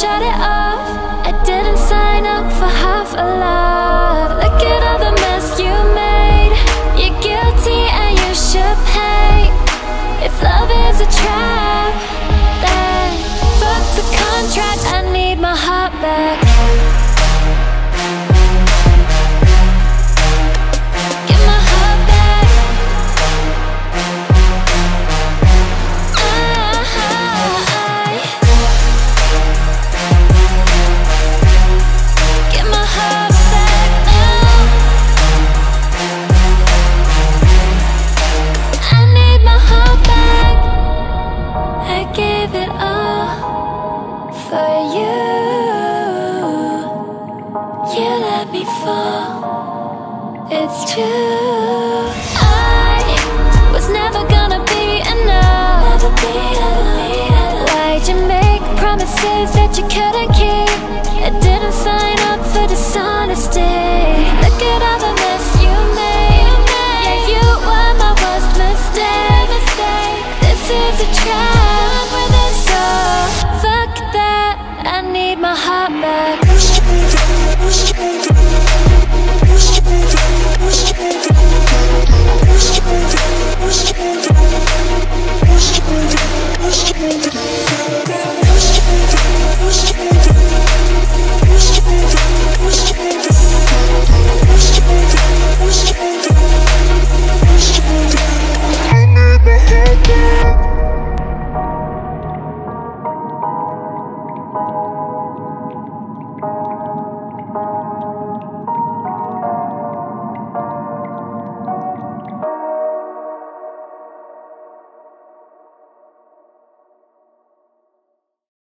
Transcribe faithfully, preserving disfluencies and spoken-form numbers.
shut it off. I didn't sign up for half a love.